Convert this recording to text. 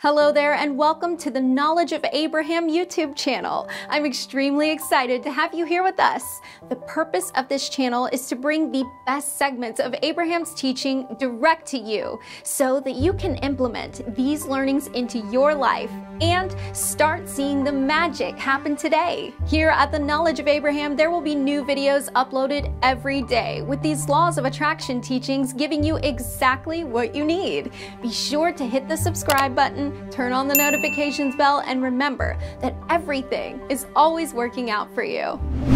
Hello there and welcome to the Knowledge of Abraham YouTube channel. I'm extremely excited to have you here with us. The purpose of this channel is to bring the best segments of Abraham's teaching direct to you so that you can implement these learnings into your life and start seeing the magic happen today. Here at the Knowledge of Abraham, there will be new videos uploaded every day with these laws of attraction teachings giving you exactly what you need. Be sure to hit the subscribe button, turn on the notifications bell, and remember that everything is always working out for you.